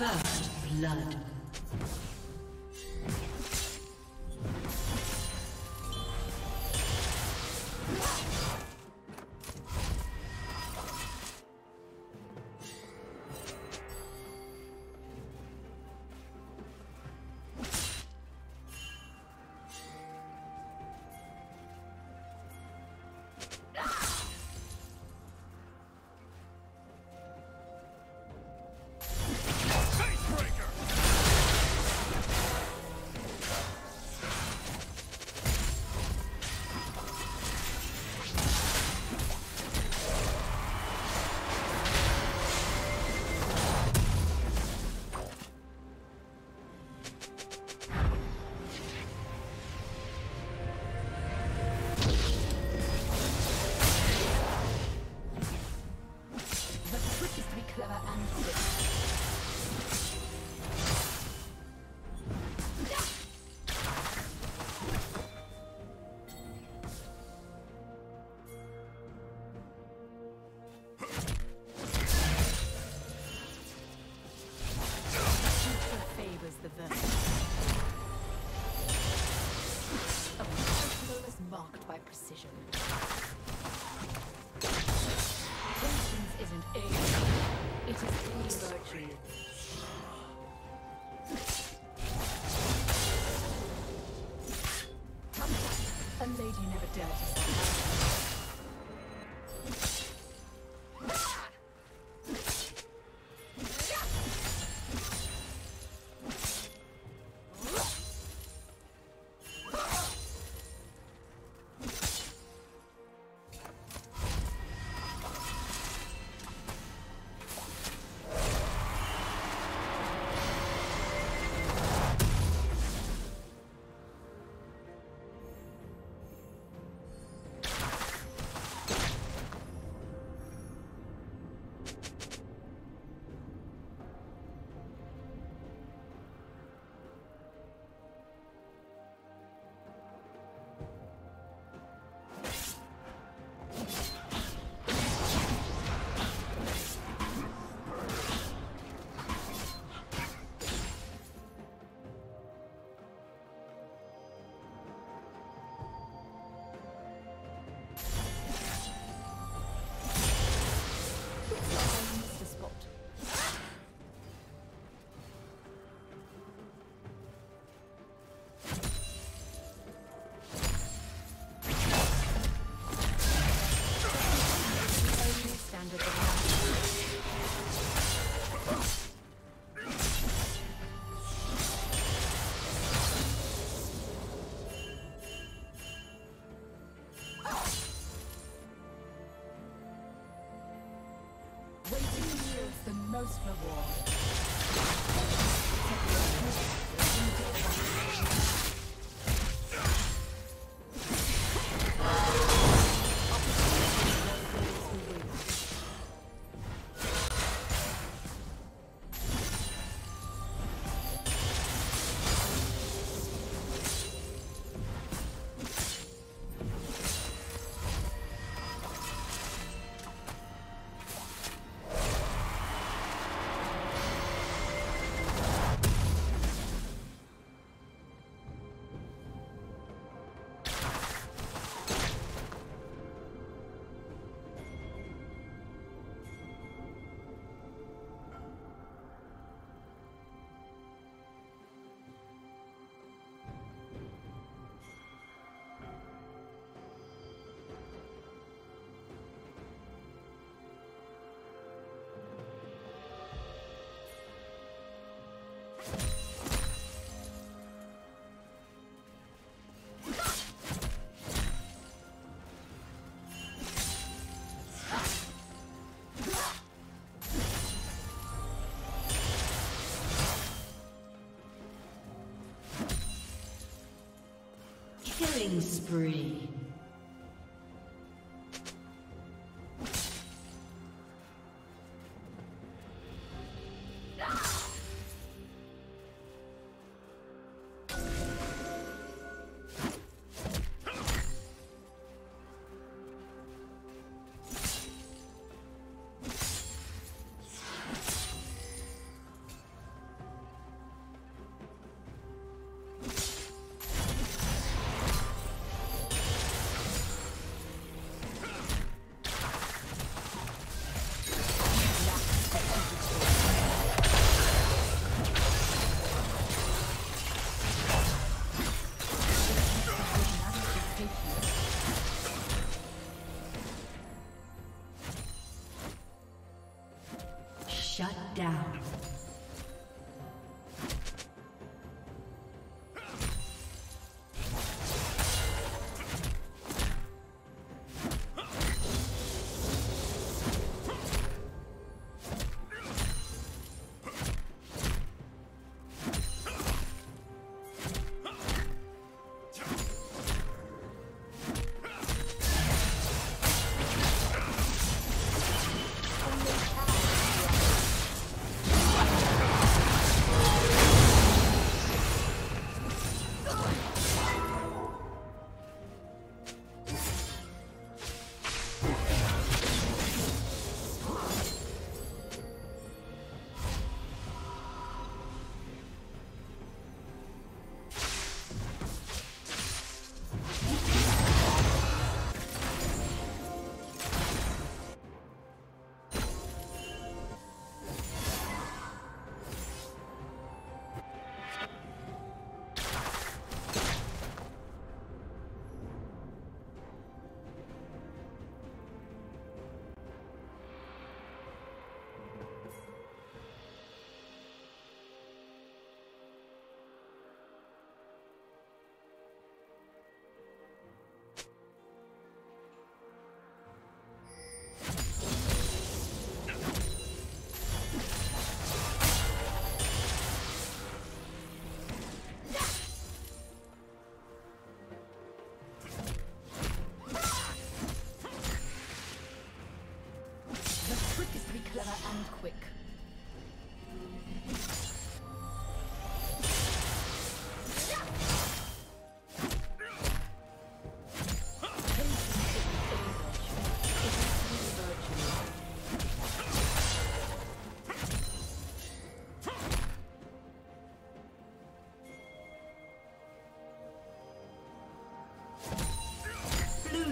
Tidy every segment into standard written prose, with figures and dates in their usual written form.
First blood. Most reward. Killing spree. Shut down.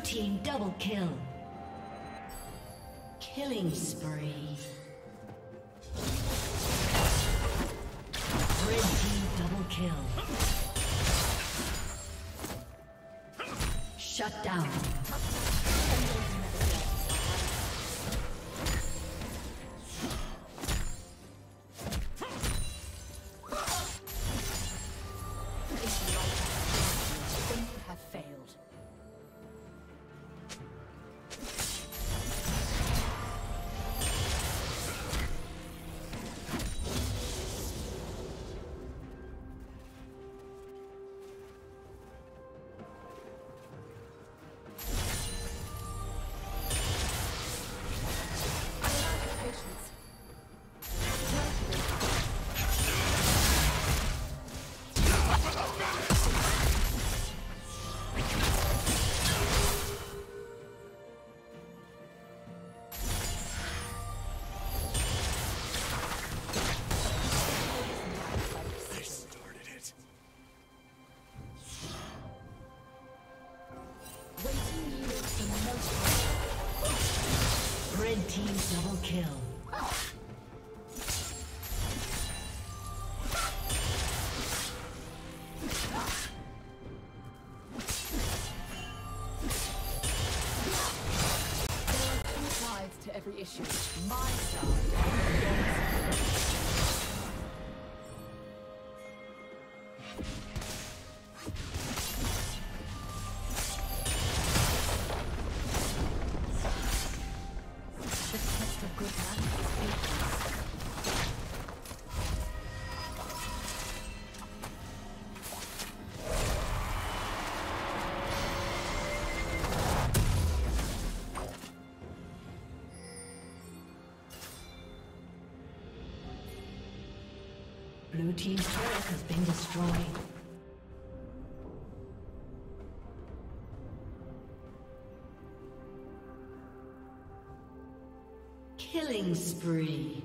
Team double kill. Killing spree. Red team double kill. Shut down. Issue. My side. The test of good man is Blue team's turret has been destroyed. Killing spree.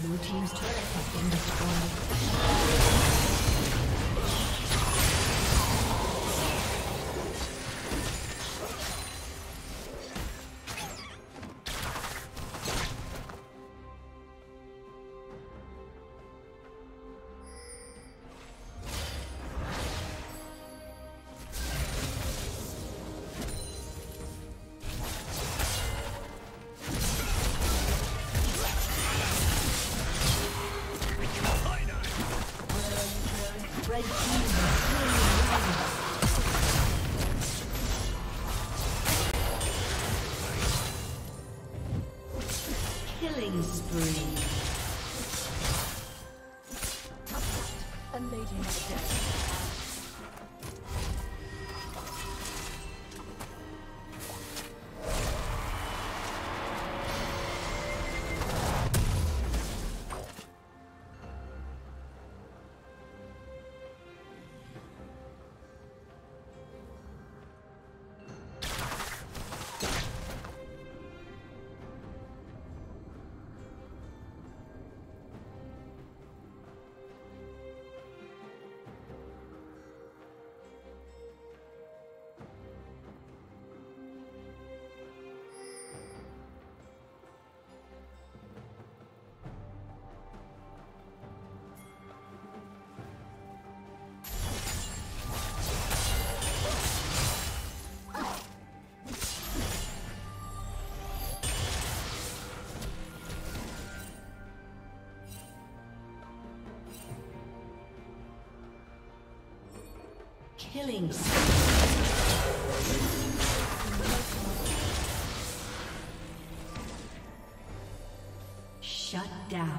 Blue team's turret has been destroyed. Killings. Shut down.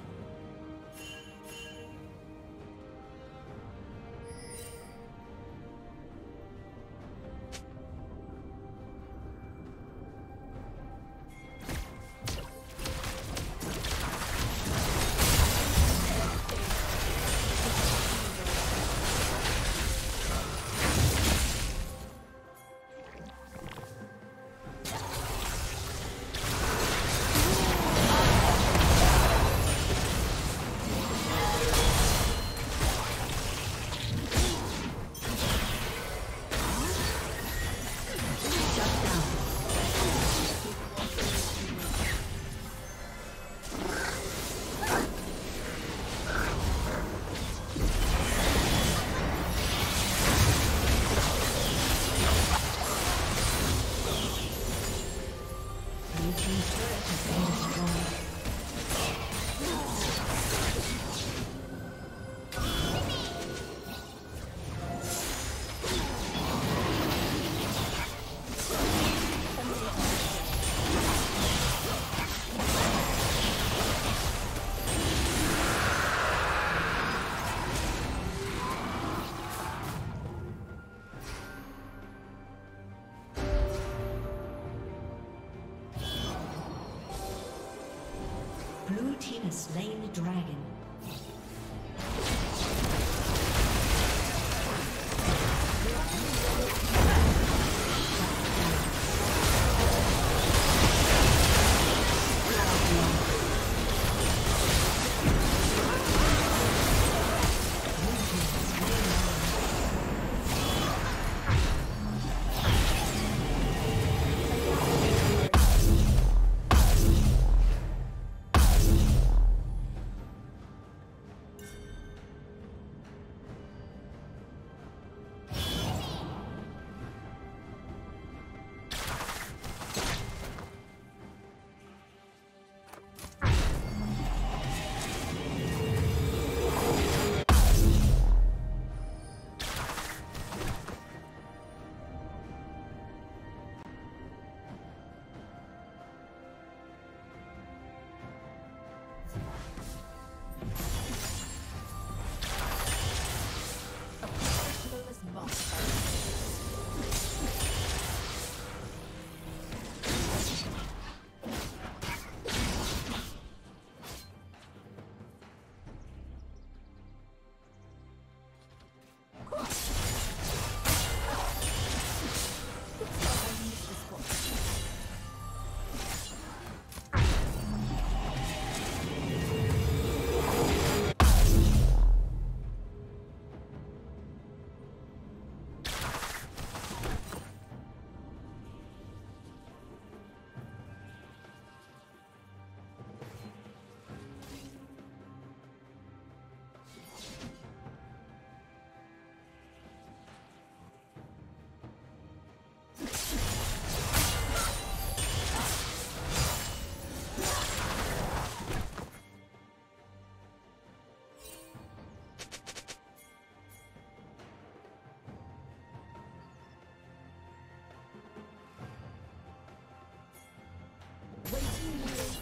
Slain the dragon.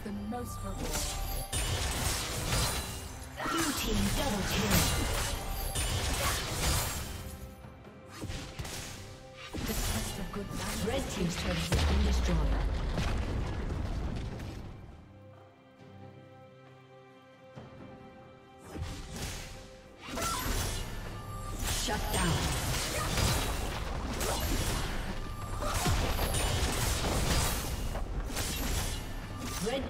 The most reward. Blue team double kill. The test of good life. Red team's turret has been destroyed. Red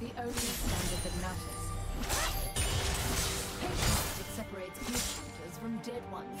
the only standard that matters. Patience, it separates good shooters from dead ones.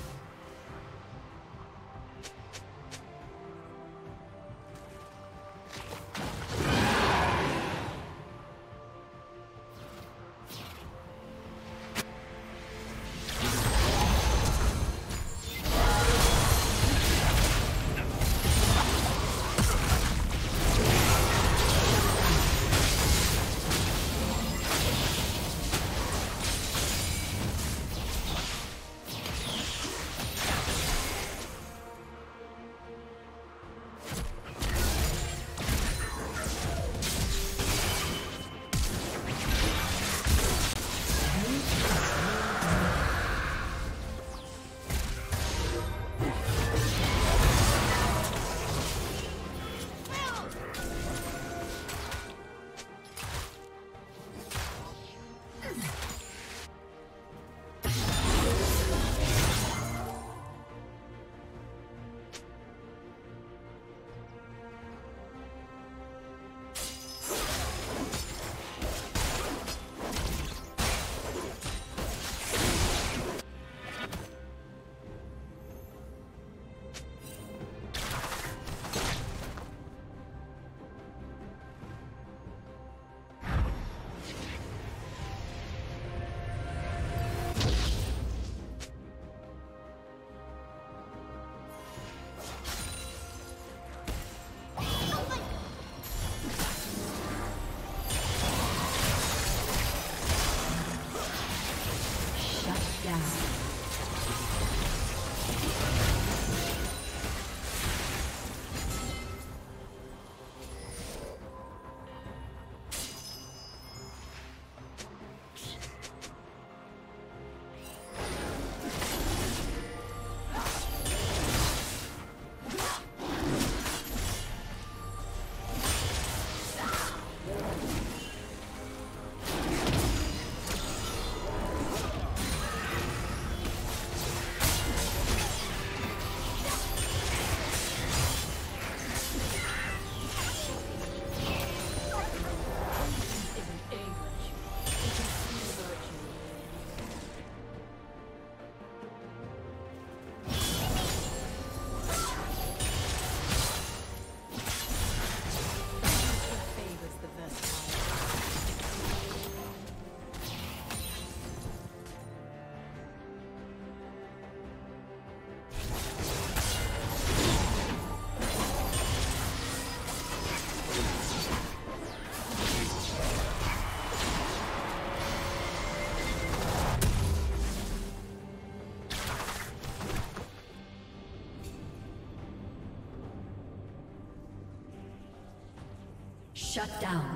Shut down.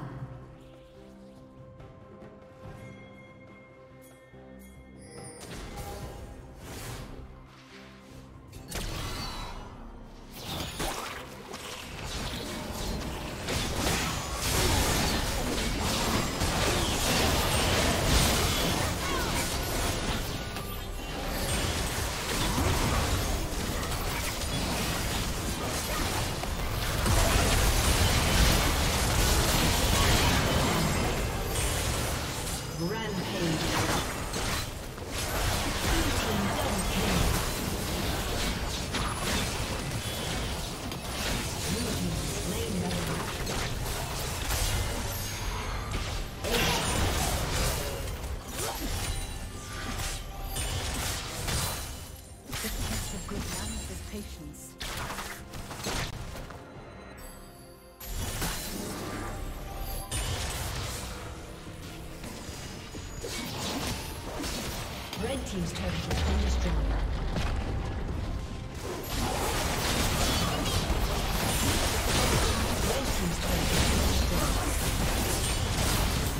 Team's turret has been destroyed.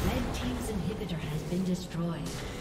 Red team's turret has been destroyed. Red team's inhibitor has been destroyed.